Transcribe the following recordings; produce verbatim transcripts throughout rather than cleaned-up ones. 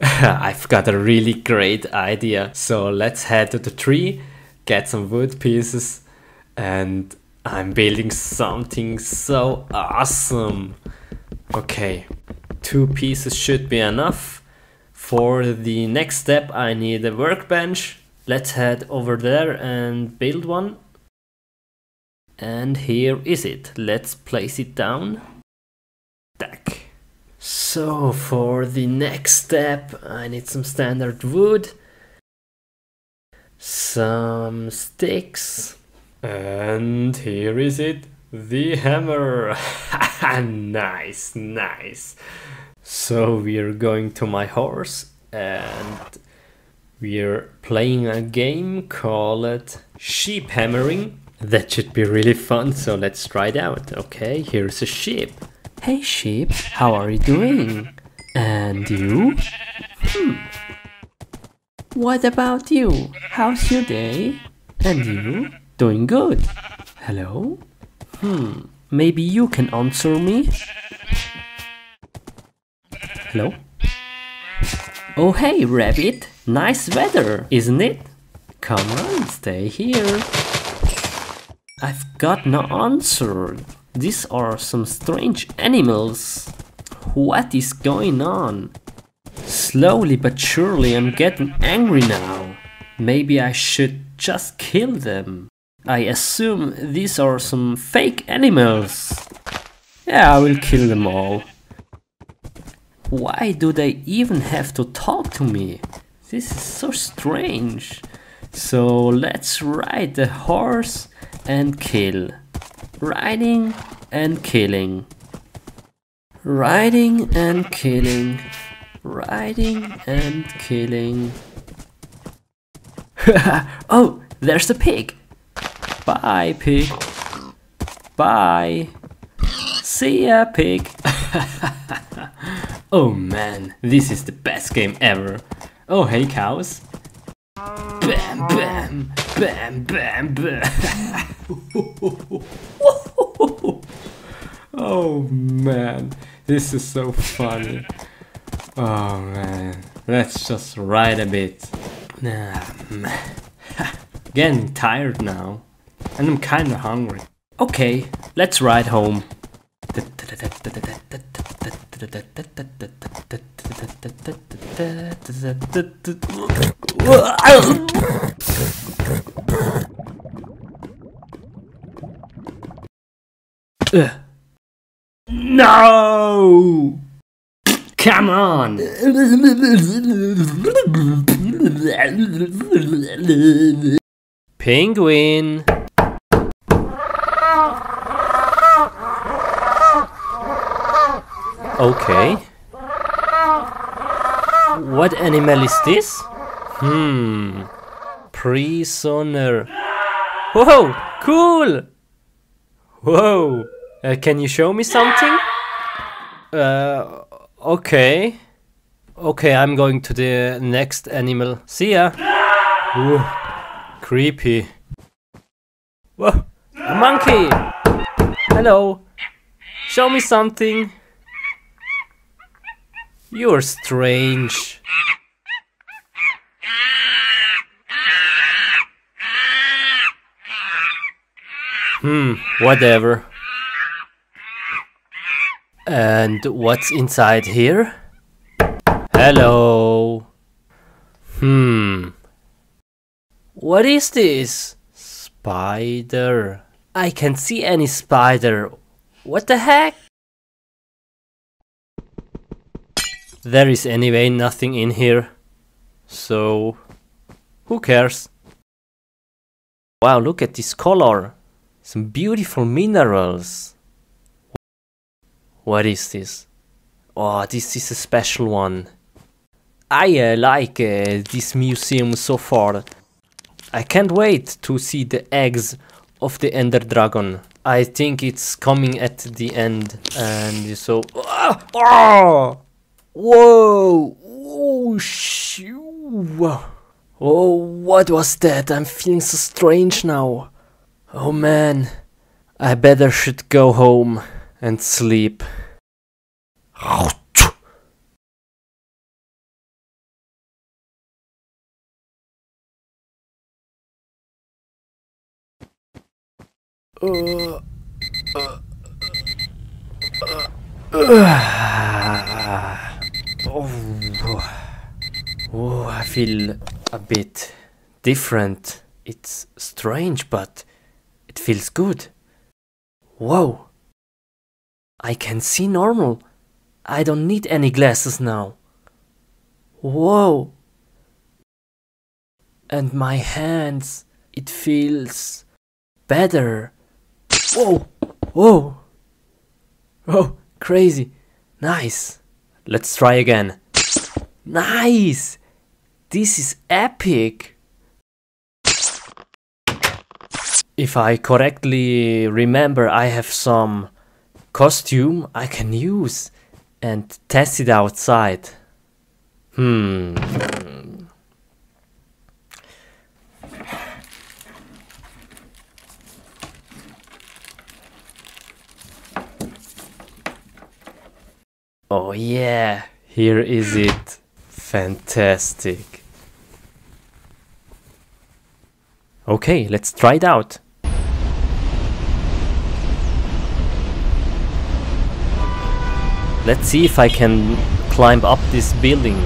I've got a really great idea. So let's head to the tree, get some wood pieces, and I'm building something so awesome. Okay, two pieces should be enough. For the next step I need a workbench. Let's head over there and build one. And here is it. Let's place it down. Tack. So for the next step I need some standard wood, some sticks, and here is it, the hammer. Nice, nice. So we're going to my horse and we're playing a game called sheep hammering. That should be really fun, so let's try it out. Okay, here's a sheep. Hey sheep, how are you doing? And you? Hmm. What about you? How's your day? And you? Doing good. Hello? Hmm. Maybe you can answer me? Hello? Oh hey rabbit, nice weather, isn't it? Come on, stay here. I've got no answer. These are some strange animals. What is going on? Slowly but surely I'm getting angry now. Maybe I should just kill them. I assume these are some fake animals. Yeah, I will kill them all. Why do they even have to talk to me? This is so strange. So let's ride the horse and kill. Riding and killing. Riding and killing. Riding and killing. Oh, there's the pig. Bye, pig. Bye. See ya, pig. Oh man, this is the best game ever. Oh, hey cows. Bam, bam, bam, bam, bam. Oh man, this is so funny. Oh man, let's just ride a bit. Um, Getting tired now, and I'm kinda hungry. Okay, let's ride home. Uh. No! Come on! Penguin! Okay. What animal is this? Hmm. Prisoner. Whoa! Cool! Whoa! Uh, can you show me something? Uh, okay. Okay, I'm going to the next animal. See ya. Ooh, creepy. Whoa, a monkey! Hello. Show me something. You're strange. Hmm, whatever. And what's inside here? Hello. Hmm. What is this? Spider. I can't see any spider. What the heck? There is anyway nothing in here. So, who cares? Wow, look at this color. Some beautiful minerals. What is this? Oh, this is a special one. I uh, like uh, this museum so far. I can't wait to see the eggs of the Ender Dragon. I think it's coming at the end. And so... Oh! Oh! Whoa! Oh, shoo! Oh, what was that? I'm feeling so strange now. Oh man, I better should go home and sleep. Uh, uh, uh, uh. Oh. Oh, I feel a bit different. It's strange, but it feels good. Whoa! I can see normal. I don't need any glasses now. Whoa! And my hands, it feels better. Whoa! Whoa! Oh, crazy! Nice! Let's try again. Nice! This is epic! If I correctly remember, I have some costume I can use and test it outside. Hmm. Oh yeah, here is it. Fantastic. Okay, let's try it out. Let's see if I can climb up this building.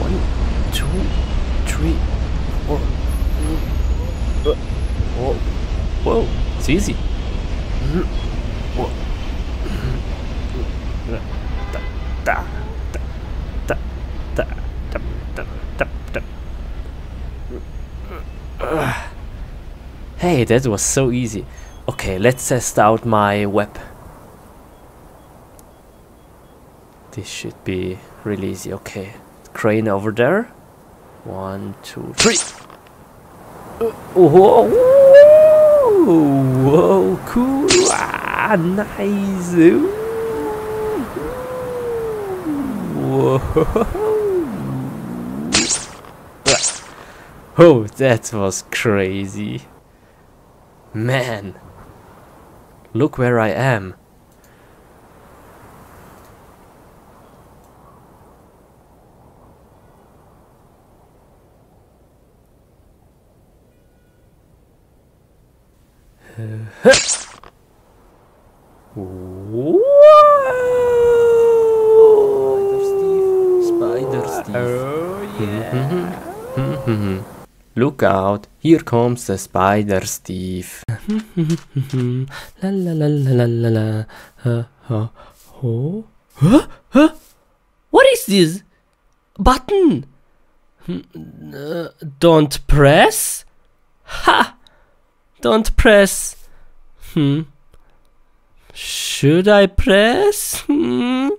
One, two, three, four. Whoa, whoa, it's easy. Hey, that was so easy. Okay, let's test out my web. This should be really easy. Okay, crane over there. One, two, three. Uh, whoa, whoa, cool. Ah, nice. Whoa. Oh, that was crazy. Man, look where I am. Spider Steve. Spider Steve. Oh yeah. Look out, here comes the Spider Steve. La la la la la la. Uh, uh, oh. Huh? Huh? What is this? Button? Uh, don't press? Ha! Don't press. Hmm. Should I press? Hmm.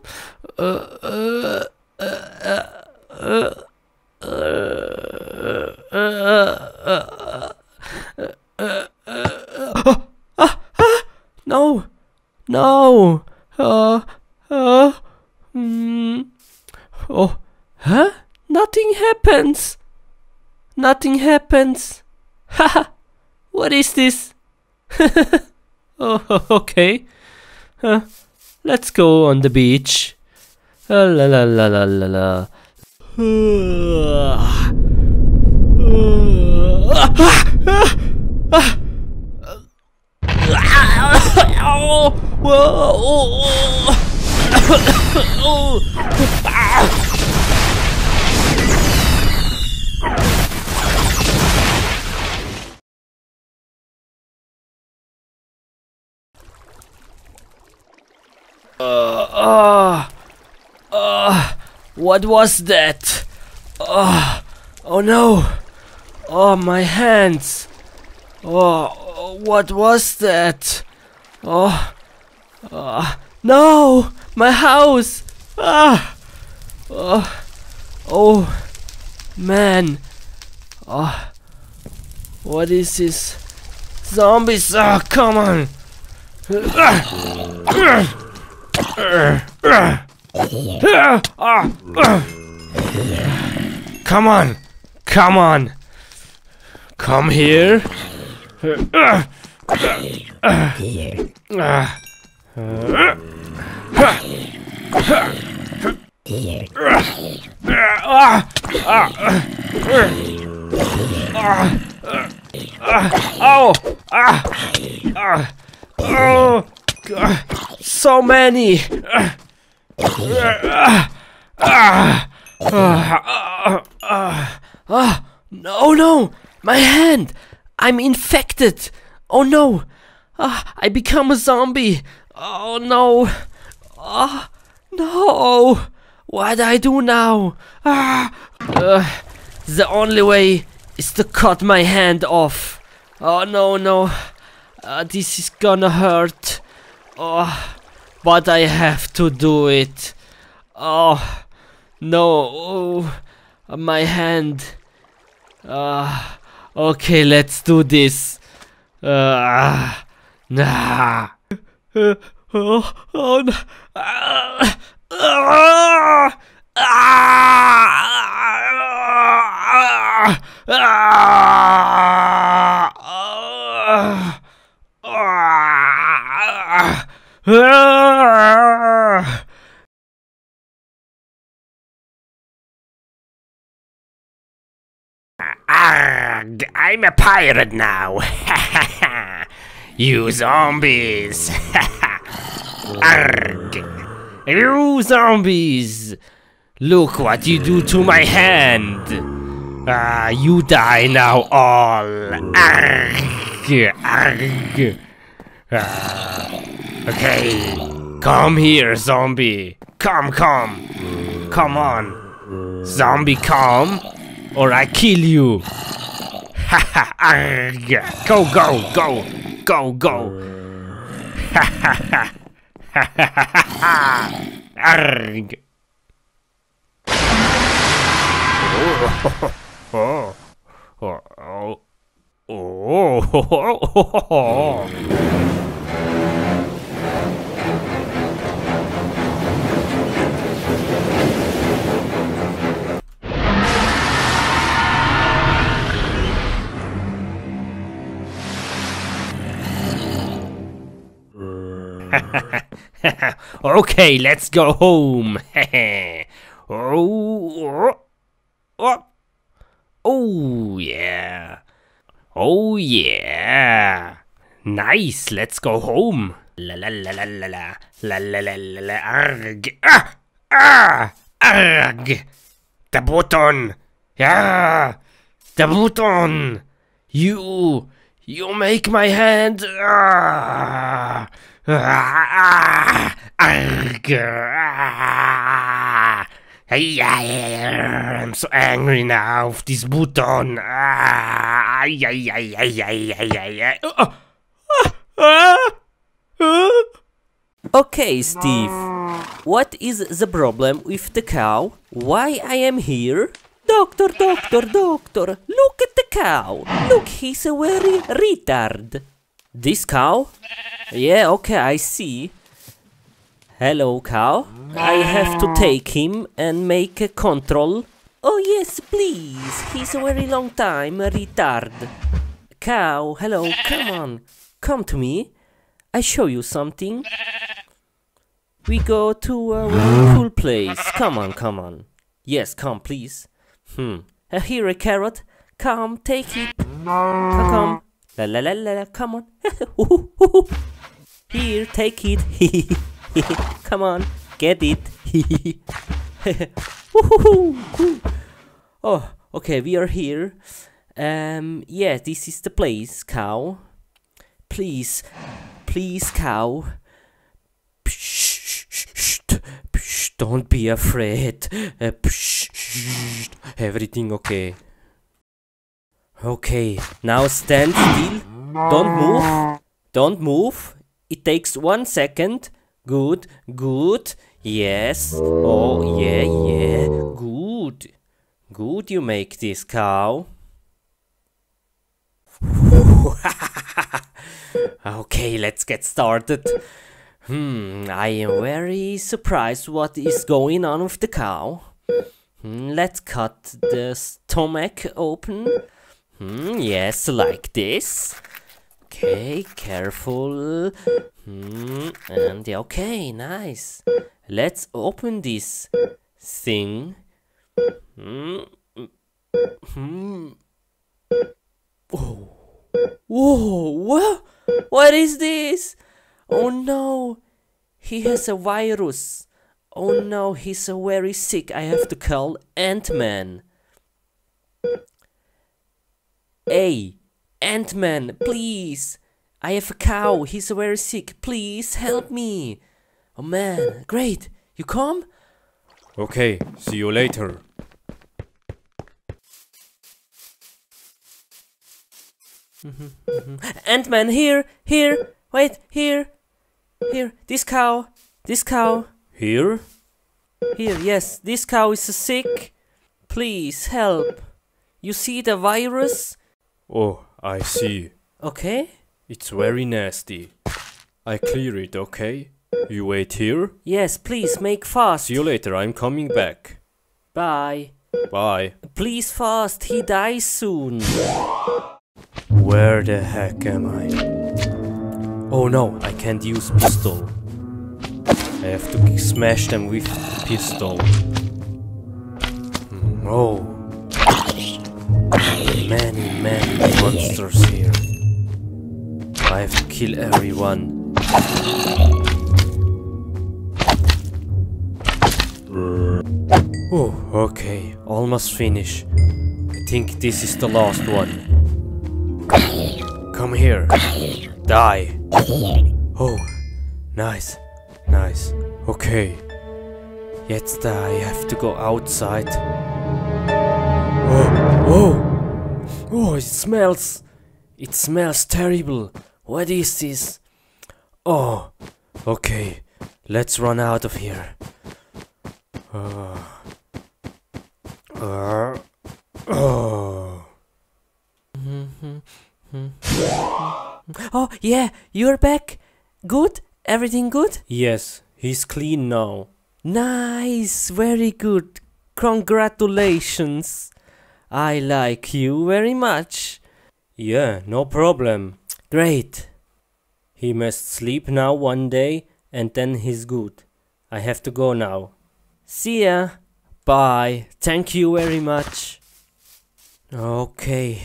Uh, uh, uh, uh, uh. Uh, uh, uh, uh, uh, uh, uh, uh, uh, no, no, uh, uh, mm, oh, huh? Nothing happens. Nothing happens. Haha. What is this? Oh, okay. Uh, let's go on the beach. Uh, la la la la la la. Uh, uh, what was that? Oh, oh no! Oh, my hands! Oh, what was that? Oh, oh no! My house! Ah! Oh, oh, man! Oh, what is this? Zombies! Oh, come on! Come on! Come on! Come here! Uh, uh, uh, uh, Oh! Ah! Oh! God. So many! No, no! My hand! I'm infected! Oh no! Uh, I become a zombie! Oh no! Oh no! What do I do now? Ah. Uh, the only way is to cut my hand off. Oh no, no. Uh, this is gonna hurt. Oh, but I have to do it. Oh no. Oh, my hand. Ah. Uh, Okay, let's do this. Uh, nah. Uh, oh, oh, no. uh, uh, uh, uh, uh, uh, uh, Arrgh, I'm a pirate now. You zombies. Arrgh. You zombies. Look what you do to my hand. Ah, uh, you die now all. Arrgh. Arrgh. Uh, okay. Come here, zombie. Come, come. Come on. Zombie, come. Or I kill you! Haha! Arrgh! Go, go, go! Go, go! Haha! Haha! Arrgh! Oh! Oh! Oh! Oh! Oh! Oh! Oh! Okay, let's go home. oh, oh, oh, yeah. Oh, yeah. Nice, let's go home. La la la la la la. La la la la la. Arrgh. Ah, ah, arrgh. The button. Yeah. The button. You. You make my hand. Ah. Ah, ah, I'm so angry now with this button. Ah, ay, ay, ay, ay, ay, ay, ay. Okay, Steve. What is the problem with the cow? Why I am here? Doctor, doctor, doctor, look at the cow. Look, he's a very retard. This cow? Yeah, okay, I see. Hello, cow. I have to take him and make a control. Oh, yes, please. He's a very long time retard. Cow, hello, come on. Come to me. I show you something. We go to a really cool place. Come on, come on. Yes, come, please. Hmm. Uh, here, a carrot. Come, take it. Come, come. La la la la, la. Come on. ooh, ooh, ooh. Here, take it. Come on, get it. Oh, okay, we are here. Um, yeah, this is the place, cow. Please, please, cow. Psh, sh, sh, psh, don't be afraid. Uh, psh, sh, everything okay. Okay, now stand still. Don't move. Don't move. It takes one second. Good, good. Yes. Oh, yeah, yeah. Good. Good, you make this, cow. Okay, let's get started. Hmm, I am very surprised what is going on with the cow. Let's cut the stomach open. Mm, yes, like this. Okay, careful. Mm, and okay, nice. Let's open this thing. Hmm. Oh. Whoa, what? What is this? Oh no, he has a virus. Oh no, he's so very sick. I have to call Ant-Man. Hey, Ant-Man, please. I have a cow, he's so very sick. Please help me. Oh man, great. You come? Okay, see you later. Ant-Man, here, here, wait, here, here, this cow, this cow. Here? Here, yes, this cow is sick. Please help. You see the virus? Oh, I see. Okay. It's very nasty. I clear it, okay? You wait here? Yes, please, make fast. See you later, I'm coming back. Bye. Bye. Please fast, he dies soon. Where the heck am I? Oh no, I can't use pistol. I have to smash them with pistol. Oh. Many, many monsters here. I have to kill everyone. Oh, okay. Almost finish. I think this is the last one. Come here. Die. Oh, nice. Nice. Okay. Jetzt I have to go outside. Oh, oh. Oh, it smells. It smells terrible. What is this? Oh. Okay. Let's run out of here. Uh. Uh. Oh. Oh, yeah. You're back. Good? Everything good? Yes, he's clean now. Nice, very good. Congratulations. I like you very much. Yeah, no problem. Great. He must sleep now one day and then he's good. I have to go now. See ya. Bye. Thank you very much. Okay.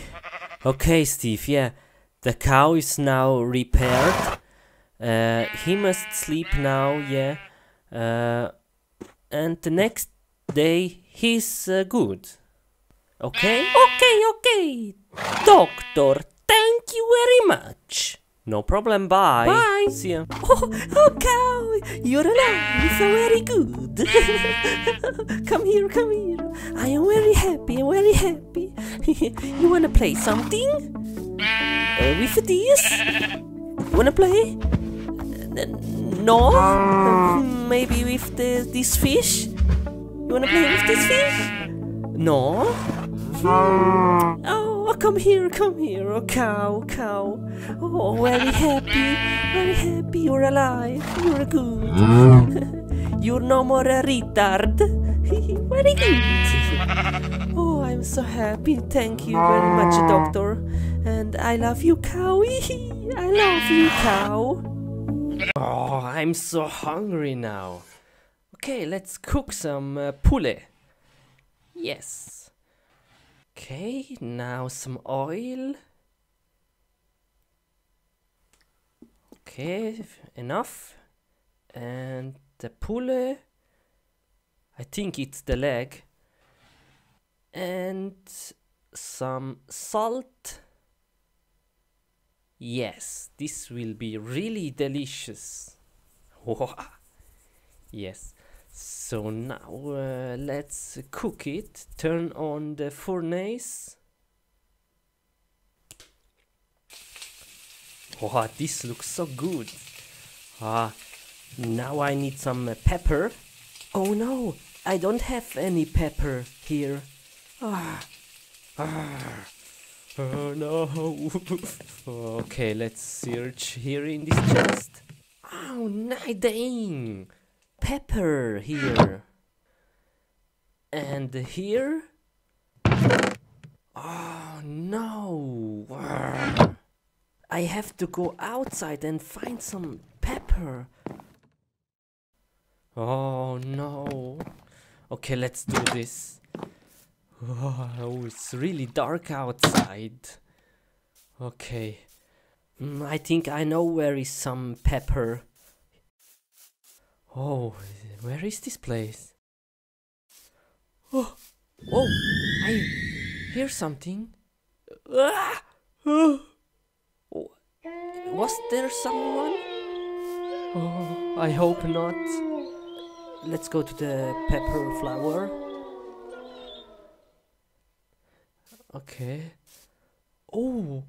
Okay, Steve, yeah. The cow is now repaired. Uh, he must sleep now, yeah, uh, and the next day he's uh, good. Okay? Okay, okay, doctor, thank you very much. No problem, bye. Bye. See ya. Oh, oh cow, you're alive, so very good. Come here, come here. I am very happy, very happy. You wanna play something? Uh, with this? Wanna play? No? Uh, maybe with the, this fish? You wanna play with this fish? No? Hmm. Oh, come here, come here, oh cow, cow. Oh, very happy, very happy, you're alive, you're good. You're no more a retard. Very good. Oh, I'm so happy, thank you very much, doctor. And I love you, cow. I love you, cow. Oh, I'm so hungry now. Okay, let's cook some uh, poulet. Yes. Okay, now some oil. Okay, enough. And the poulet. I think it's the leg. And some salt. Yes, this will be really delicious. Yes, so now uh, let's cook it. Turn on the furnace. Oh, this looks so good. Ah, now I need some uh, pepper. Oh no, I don't have any pepper here. Ah, ah. Oh no. Okay, let's search here in this chest. Oh no, dang. Pepper here. And here. Oh no. I have to go outside and find some pepper. Oh no. Okay, let's do this. Oh, it's really dark outside. Okay. Mm, I think I know where is some pepper. Oh, where is this place? Oh, oh, I hear something. Ah! Oh. Was there someone? Oh, I hope not. Let's go to the pepper flower. Okay. Oh,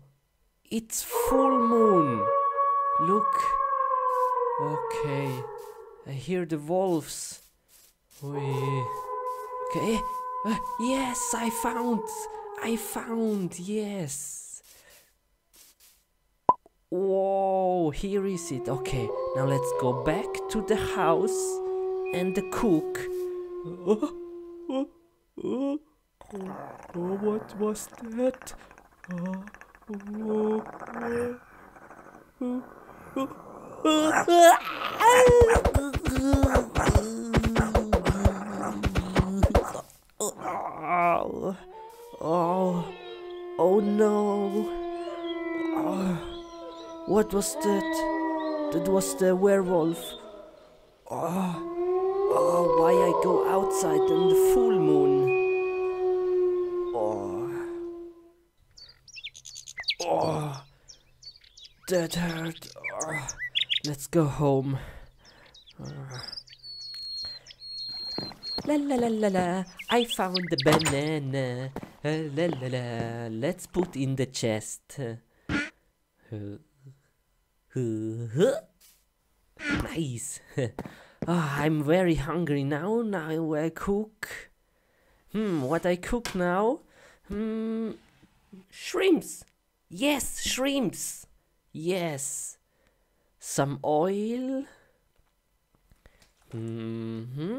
it's full moon. Look. Okay. I hear the wolves. Wee. Okay. Uh, yes, I found. I found. Yes. Whoa, here is it. Okay. Now let's go back to the house and the cook. Oh, oh, oh. Oh, oh, what was that? Oh, oh, oh, oh, oh, oh, oh, oh no! Oh, what was that? That was the werewolf. Oh, oh, why I go outside in the full moon? Oh, that hurt. Oh, let's go home. Oh. La la la la la, I found the banana. Uh, la la la, let's put in the chest. Nice. Oh, I'm very hungry now. Now I cook. Hmm, what I cook now? Hmm, shrimps. Yes, shrimps. Yes. Some oil. Mm-hmm.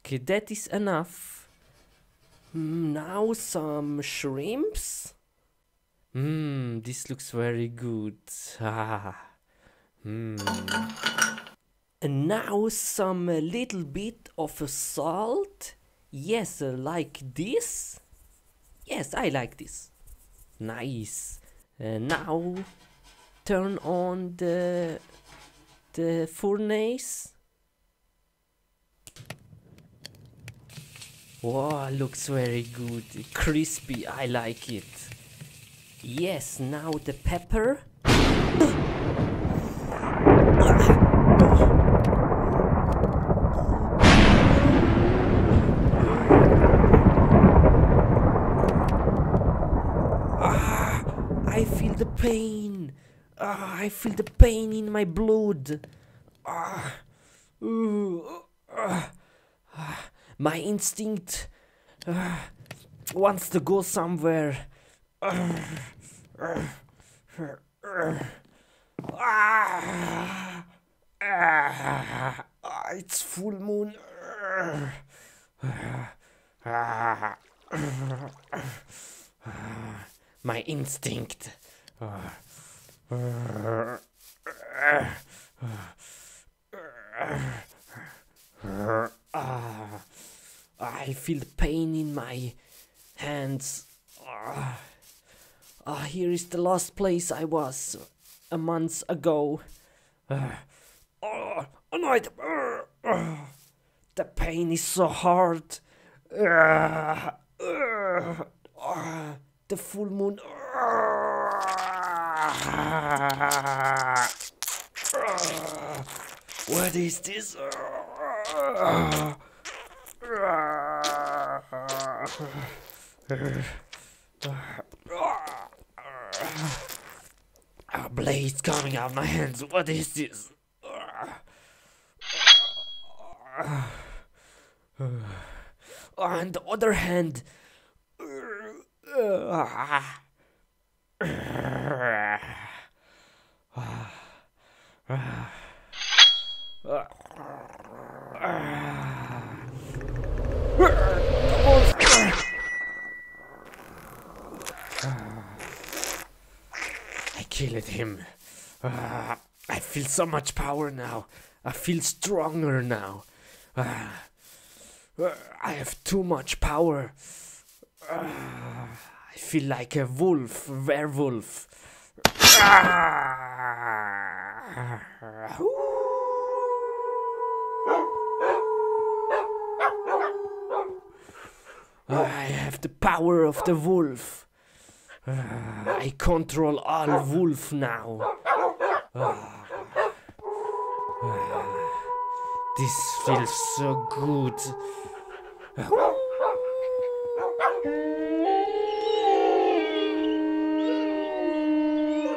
Okay, that is enough. Now some shrimps. Mmm, this looks very good. Ah. Mm. And now some a little bit of a salt. Yes, uh, like this. Yes, I like this. Nice. Uh, now turn on the the furnace. Wow, looks very good, crispy. I like it. Yes. Now the pepper. Pain. Ah, I feel the pain in my blood. Ah, ooh, ah, ah. My instinct ah, wants to go somewhere. Ah, ah, ah, it's full moon. Ah, ah, ah. My instinct. I feel the pain in my hands. Ah, ah, here is the last place I was a month ago. Ah, oh, no, it, ah, the pain is so hard. Ah, ah, the full moon. Ah, what is this? A blade's coming out of my hands. What is this? On the other hand. I killed him. Uh, I feel so much power now. I feel stronger now. Uh, I have too much power. Uh, I feel like a wolf, werewolf. Uh, I have the power of the wolf. Uh, I control all wolf now. Uh, uh, this feels so good. Uh,